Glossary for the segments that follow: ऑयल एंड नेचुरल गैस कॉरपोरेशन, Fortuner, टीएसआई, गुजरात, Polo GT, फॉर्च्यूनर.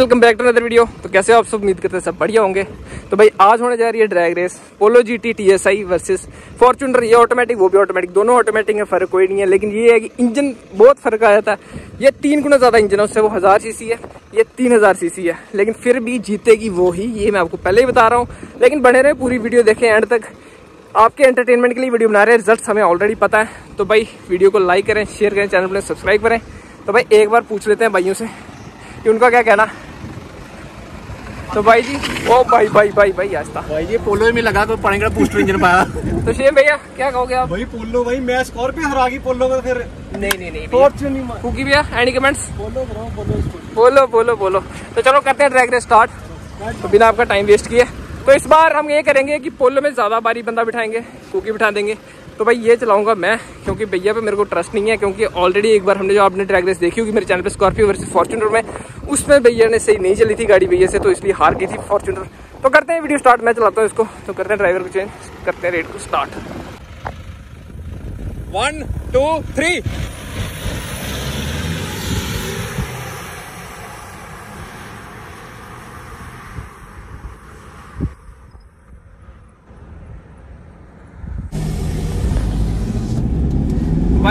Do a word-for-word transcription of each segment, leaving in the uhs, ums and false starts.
Welcome back to another video. तो कैसे हो आप सब, उम्मीद करते हैं सब बढ़िया होंगे। तो भाई आज होने जा रही है drag race Polo GT टीएसआई versus फॉर्च्यूनर। ये ऑटोमेटिक वो भी ऑटोमेटिक, दोनों ऑटोमेटिक है, फर्क कोई नहीं है। लेकिन ये है कि इंजन बहुत फर्क आया था। ये तीन गुना ज़्यादा इंजन है उससे, वो हज़ार सीसी है, ये तीन हज़ार सीसी है। लेकिन फिर भी जीतेगी वो ही, ये मैं आपको पहले ही बता रहा हूँ। लेकिन बने रहे, पूरी वीडियो देखें एंड तक। आपके एंटरटेनमेंट के लिए वीडियो बना रहे हैं, रिजल्ट हमें ऑलरेडी पता है। तो भाई वीडियो को लाइक करें, शेयर करें, चैनल पर सब्सक्राइब करें। तो भाई एक बार पूछ लेते हैं भाइयों से कि उनका क्या कहना। तो भाई जी, ओ भाई भाई भाई भाई आस्था भाई जी, पोलो में लगा तो पड़ेगा बूस्टर इंजन पाया। तो शेम भैया क्या कहोगे आप? भाई पोलो, भाई मैं स्कोर पे हरा गई पोलो का। फिर नहीं नहीं नहीं फॉर्च्यून कुकी भैया, एनी कमेंट्स? बोलो बोलो बोलो बोलो बोलो। तो चलो करते हैं ड्रैग रेस स्टार्ट। तो बिना आपका टाइम वेस्ट किए, तो इस बार हम ये करेंगे कि पोलो में ज़्यादा बारी बंदा बिठाएंगे, कुकी बिठा देंगे। तो भाई ये चलाऊंगा मैं, क्योंकि भैया पे मेरे को ट्रस्ट नहीं है। क्योंकि ऑलरेडी एक बार हमने जो आपने ड्रैग रेस देखी होगी मेरे चैनल पे स्कॉर्पियो वर्सेस फॉर्च्यूनर में, उसमें भैया ने सही नहीं चली थी गाड़ी भैया से, तो इसलिए हार गई थी फॉर्च्यूनर। तो करते हैं वीडियो स्टार्ट, मैं चलाता हूँ इसको। तो करते हैं ड्राइवर को चेंज, करते हैं रेड को start. One two three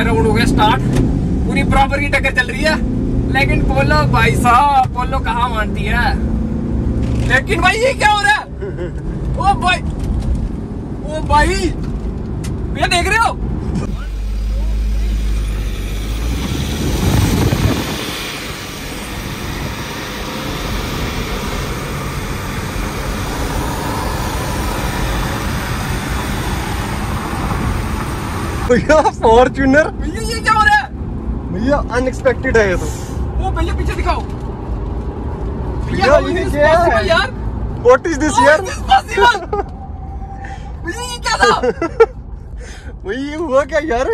round हो गया स्टार्ट। पूरी बराबर की टक्कर चल रही है, लेकिन पोलो भाई साहब, पोलो कहाँ मानती है। लेकिन भाई ये क्या हो रहा है? ओ भाई ओ भाई, ये देख रहे हो? भैया फॉर्च्यूनर, भैया ये क्या हो रहा है? भैया अनएक्सपेक्टेड है ये तो। वो भैया पीछे दिखाओ भैया, यार व्हाट इज दिस यार, भैया ये क्या था? भैया हुआ क्या यार,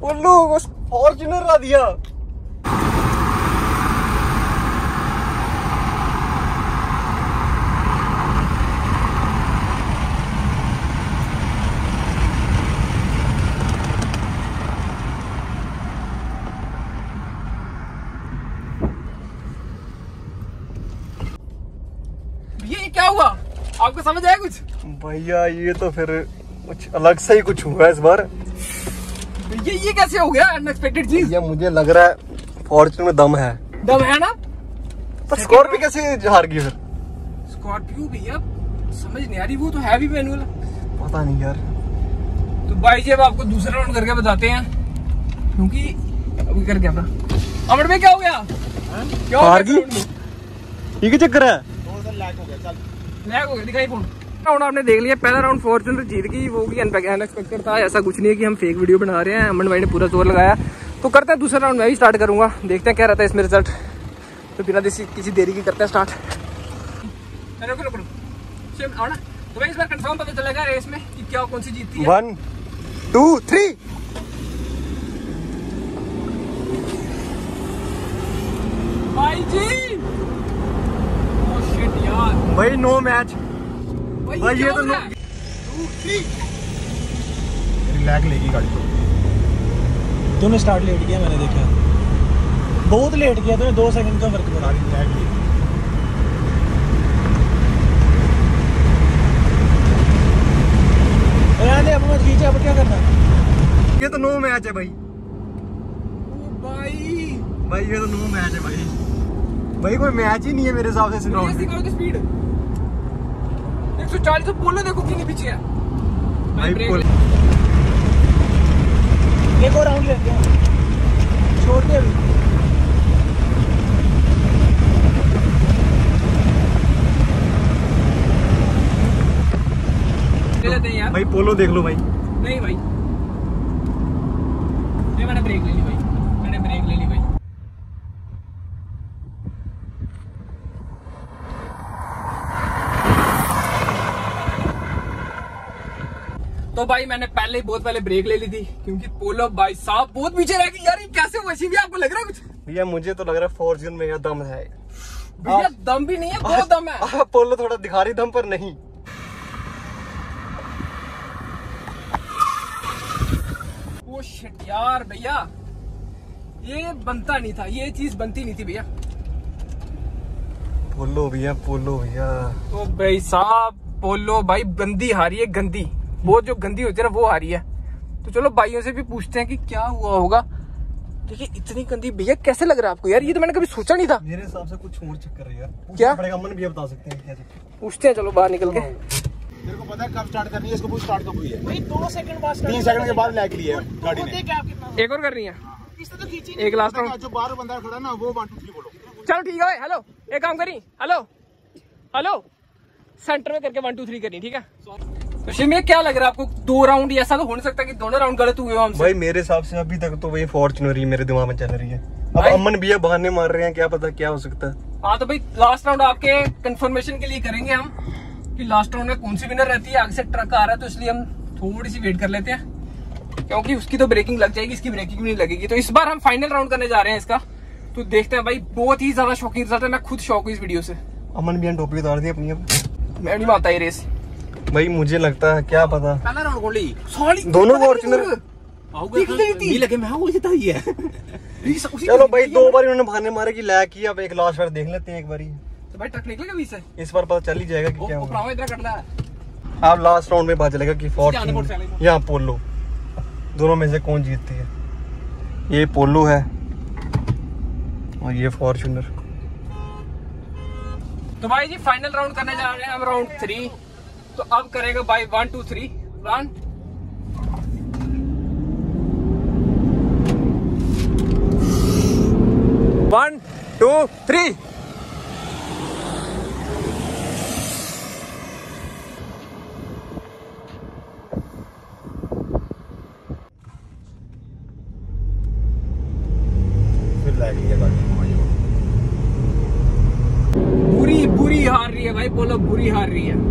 पोलो बस फॉर्च्यूनर ला दिया। क्या हुआ आपको समझ आया कुछ? भैया ये तो फिर कुछ अलग सा ही कुछ हुआ इस बार। ये ये कैसे हो गया अनएक्सपेक्टेड चीज? ये मुझे लग रहा है फॉर्च्यून में दम है, दम है ना। पर स्कॉर्पियो कैसे हार गई फिर? स्कॉर्पियो भैया समझ नहीं आ रही, वो तो हैवी मैनुअल, पता नहीं यार। तो भाई जी अब आपको दूसरा राउंड करके बताते हैं, क्योंकि अभी करके अपना अमर में क्या हो गया, क्या चक्कर है? लैग हो गया, चल लैग हो गया, दिखाई फोन। राउंड आपने देख लिया, पहला राउंड फॉर्च्यूनर जीत गई, वो भी अनएक्सपेक्टेड था। ऐसा कुछ नहीं है कि हम फेक वीडियो बना रहे हैं, अमन भाई ने पूरा जोर लगाया। तो करते हैं दूसरा राउंड, मैं भी स्टार्ट करूंगा, देखते हैं क्या रहता है इसमें रिजल्ट। तो बिना किसी देरी की करते हैं स्टार्ट। रुको रुको सेम आओ ना, तो भाई इस बार कंफर्म पता चलेगा रेस में कि क्या कौन सी जीतती है। वन टू थ्री भाई जी, भाई नो मैच। भाई, भाई ये तो नो लैग लेगी गाड़ी तो। तूने स्टार्ट लेट किया, मैंने देखा बहुत लेट किया तूने, दो सेकंड का फर्क पड़ा। लैग खींचा, अब क्या करना? ये तो नो मैच है भाई। ओ भाई भाई ये तो नो मैच है भाई। भाई कोई मैच ही नहीं है मेरे हिसाब से। स्पीड एक सौ चालीस, पोलो देखो कितने पीछे है। भाई देखो राउंड लेते हैं, छोड़ दे अभी। ले लेते हैं यार। भाई पोलो देख लो भाई। नहीं भाई ये मैंने ब्रेक ले ली भाई, मैंने ब्रेक ले ली भाई। तो भाई मैंने पहले ही बहुत पहले ब्रेक ले ली थी, क्योंकि पोलो भाई साहब बहुत पीछे रह गई यार। ये कैसे हुआ? भी आपको लग रहा है कुछ? भैया मुझे तो लग रहा है फॉर्च्यून में यह दम है। भैया दम भी नहीं है, बहुत दम है। पोलो थोड़ा दिखा रही दम, पर नहीं। ओ शिट यार भैया ये बनता नहीं था, ये चीज बनती नहीं थी भैया। पोलो भैया, पोलो भैया, तो भाई साहब पोलो भाई गंदी हारी है, गंदी, वो जो गंदी होती है ना वो हारी है। तो चलो भाइयों से भी पूछते हैं कि क्या हुआ होगा। देखिए इतनी गंदी भैया, कैसे लग रहा है आपको यार? ये तो मैंने कभी सोचा नहीं था। मेरे हिसाब से कुछ और चक्कर है यार, क्या अमन भैया बता सकते हैं, क्या पूछते हैं। चलो बाहर निकल के, मेरे को पता है कब स्टार्ट करनी है इसको, पूछ स्टार्ट कब हुई है भाई? दो सेकंड बाद, तीन सेकंड के बाद लैग ली है गाड़ी ने। एक और करनी है, इससे तो खींची एक लास्ट में, जो बाहर बंदा खड़ा ना वो वन टू थ्री बोलो। चलो ठीक है, हेलो एक काम करी, हेलो हेलो सेंटर में करके वन टू थ्री करनी, ठीक है। तो में क्या लग रहा है आपको, दो राउंड ऐसा तो हो नहीं सकता कि दोनों राउंड गलत हुए हमसे? भाई मेरे हिसाब से अभी तक तो वही फॉर्च्यूनर ही मेरे दिमाग में चल रही है। अब अमन भैया बहाने मार रहे हैं, क्या पता क्या हो सकता है। हाँ तो भाई लास्ट राउंड आपके कंफर्मेशन के लिए करेंगे हम कि लास्ट राउंड में कौन सी विनर रहती है। आगे से ट्रक आ रहा है तो इसलिए हम थोड़ी सी वेट कर लेते हैं, क्योंकि उसकी तो ब्रेकिंग लग जाएगी, इसकी ब्रेकिंग नहीं लगेगी। तो इस बार हम फाइनल राउंड करने जा रहे हैं इसका, तो देखते हैं भाई। बहुत ही ज्यादा शौकीन रिजल्ट है, मैं खुद शौक हूँ इस वीडियो से। अमन भैया टोपी उतार दी अपनी, मैं नहीं मानता ये रेस भाई, मुझे लगता है क्या पता पहला राउंड कौन ली, दोनों फॉर्च्यूनर लगे मैं वो जीता ही है। चलो भाई दो बार इन्होंने बहाने मारे कि लैग की, अब एक लास्ट बार देख लेते हैं एक बारी। तो भाई ट्रक निकलेगा बीच से इस बार, पता चल ही जाएगा कि क्या होगा। इधर कट रहा है, आप लास्ट राउंड में पता चलेगा कि फॉर्च्यूनर या पोलो, दोनों में से कौन जीतती है। ये पोलो है और ये फॉर्च्यूनर। तो भाई जी फाइनल राउंड करने जा रहे हैं हम, राउंड थ्री। तो अब करेगा भाई one two three run. One two three बुरी बुरी हार रही है भाई पोलो, बुरी हार रही है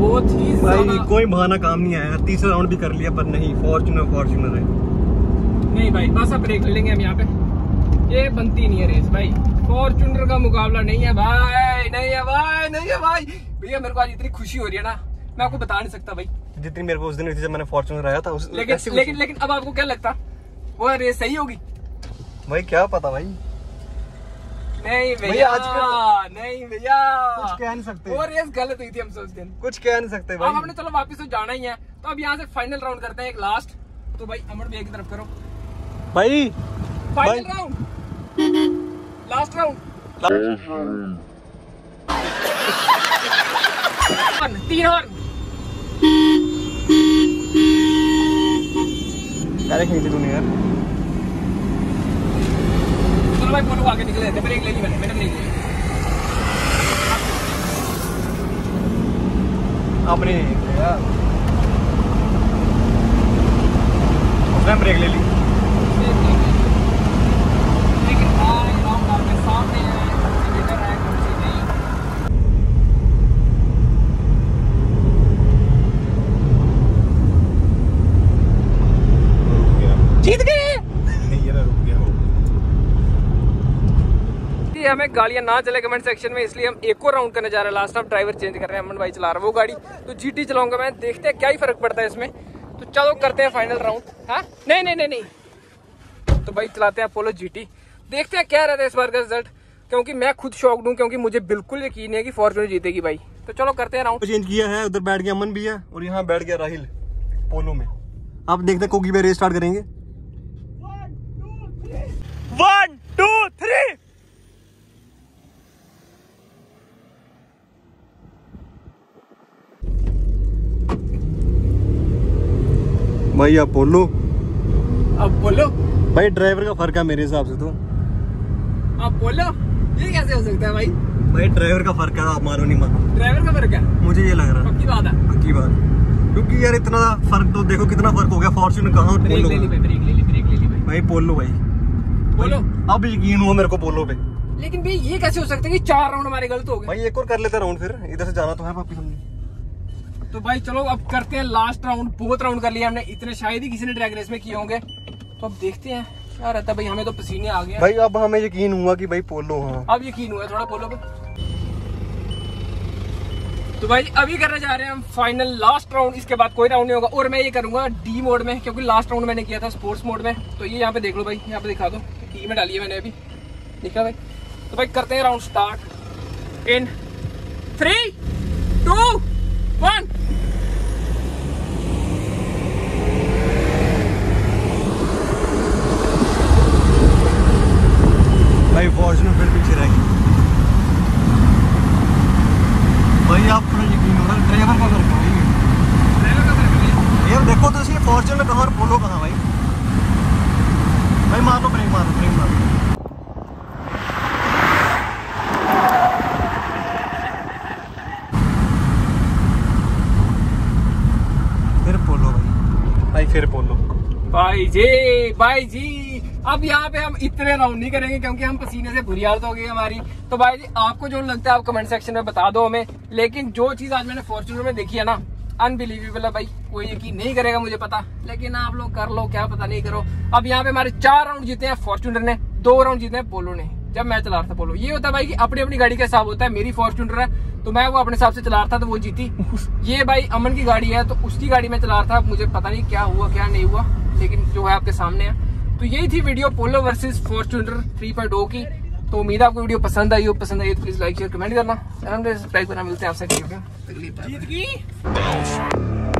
बहुत ही भाई। कोई बहाना काम नहीं आया, तीसरा राउंड भी कर लिया पर नहीं, फॉर्च्यूनर फॉर्च्यूनर है। नहीं भाई बस अब ब्रेक लेंगे हम यहाँ पे, ये बनती नहीं है रेस भाई, फॉर्च्यूनर का मुकाबला नहीं है भाई, नहीं है भाई, नहीं है भाई। भैया मेरे को आज इतनी खुशी हो रही है ना, मैं आपको बता नहीं सकता भाई, जितनी मेरे को उस दिन जब मैंने फॉर्च्यूनर आया था। लेकिन लेकिन लेकिन अब आपको क्या लगता, वो रेस सही होगी भाई? क्या पता भाई, नहीं भैया नहीं भैया कुछ कह नहीं सकते, वो रेस गलत हुई थी हमसे उस दिन, कुछ कह नहीं सकते भाई। अब हमने चलो वापस तो जाना ही है, तो अब यहाँ से फाइनल राउंड करते हैं एक लास्ट। तो भाई अमर भैया की तरफ करो भाई, फाइनल राउंड, लास्ट राउंड, तीन हॉर्न डायरेक्ट खींच दूंगी यार। भाई पोलो आगे निकले थे, ब्रेक ले ली मैंने, मैंने ब्रेक ले ली, आपने उसने ब्रेक ले ली। लेकिन आए राउंड आपके सामने है, कौन सी विनर है कौन सी नहीं। जीत गए, हमें गाड़ियां ना चले कमेंट सेक्शन में, इसलिए हम एक और राउंड करने जा रहे हैं लास्ट टाइम। ड्राइवर चेंज कर रहे हैं, अमन भाई चला रहा है वो गाड़ी, तो जीटी चलाऊंगा मैं, देखते हैं क्या ही फर्क पड़ता है इसमें। तो चलो करते हैं फाइनल राउंड। हाँ नहीं नहीं नहीं नहीं तो भाई चलाते हैं पोलो जीटी, देखते हैं क्या रहता है इस बार का रिजल्ट, क्योंकि मैं खुद शॉक्ड हूं, क्योंकि मुझे बिल्कुल यकीन है कि फॉर्च्यूनर जीतेगी भाई। तो चलो करते हैं राउंड। चेंज किया है, उधर बैठ गया अमन भी है और यहाँ बैठ गया राहिल पोलो में। आप देखते हैं कोकी पे रेस स्टार्ट करेंगे। वन टू थ्री भाई अपोलो, अपोलो भाई ड्राइवर का फर्क है मेरे हिसाब से। तो अपोलो ये कैसे हो सकता है भाई? भाई ड्राइवर का फर्क है, आप मानो नहीं मानो, ड्राइवर का फर्क है, मुझे ये लग रहा है, पक्की बात है, पक्की बात। क्योंकि यार इतना फर्क तो देखो, कितना फर्क हो गया फॉर्च्यूनर कहाँ और पोलो। ब्रेक ले ली भाई, ब्रेक ले ली, ब्रेक ले ली भाई, भाई पोलो भाई, पोलो अब यकीन हुआ मेरे को पोलो पे। लेकिन भाई ये कैसे हो सकता है कि चार राउंड हमारे गलत हो गए भाई? एक और कर लेते राउंड, फिर इधर से जाना तो है पापी समझे। तो भाई चलो अब करते हैं लास्ट राउंड, बहुत राउंड कर लिया हमने, इतने शायद ही किसी ने ड्रैग रेस में किए होंगे। तो अब देखते हैं क्या रहता है भाई, हमें तो पसीने आ गए भाई, अब हमें यकीन हुआ कि भाई पोलो, हाँ अब यकीन हुआ थोड़ा पोलो पे। तो भाई अभी करने जा रहे हैं हम फाइनल लास्ट राउंड, इसके बाद कोई राउंड नहीं होगा। और मैं ये करूंगा डी मोड में, क्योंकि लास्ट राउंड मैंने किया था स्पोर्ट्स मोड में। तो ये यहाँ पे देख लो भाई, यहाँ पे दिखा दो, ई में डाली है मैंने अभी, देखा भाई तो भाई करते हैं round start in three two one. भाई फॉर्च्यूनर फिर पीछे रह गई। भाई आप पूरा यकीन हो रहा है ड्राइवर का कर भाई, ड्राइवर का कर यार। देखो तो इसलिए फॉर्च्यूनर कहाँ और पोलो कहाँ। भाई भाई मार लो ब्रेक, मारो ब्रेक मारो। फिर पोलो भाई, भाई फिर पोलो। भाई जी भाई जी अब यहाँ पे हम इतने राउंड नहीं करेंगे क्योंकि हम पसीने से बुरी हालत हो गई हमारी। तो भाई जी आपको जो लगता है आप कमेंट सेक्शन में बता दो हमें, लेकिन जो चीज आज मैंने फॉर्च्यूनर में देखी है ना अनबिलीवेबल है भाई, कोई यकीन नहीं करेगा मुझे पता, लेकिन आप लोग कर लो क्या पता नहीं करो। अब यहाँ पे हमारे चार राउंड जीते हैं फॉर्च्यूनर ने, दो राउंड जीते हैं पोलो ने जब मैं चला रहा था पोलो। ये होता है भाई कि अपनी अपनी गाड़ी का हिसाब होता है। मेरी फॉर्च्यूनर है तो मैं वो अपने हिसाब से चला रहा था तो वो जीती। ये भाई अमन की गाड़ी है तो उसकी गाड़ी में चला रहा था, मुझे पता नहीं क्या हुआ क्या नहीं हुआ, लेकिन जो है आपके सामने है। तो यही थी video Polo versus फॉर्च्यूनर three point O की। तो उम्मीद है आपको वीडियो पसंद आई हो, पसंद आई तो प्लीज लाइक शेयर कमेंट करना, सब्सक्राइब करना। मिलते हैं आपसे।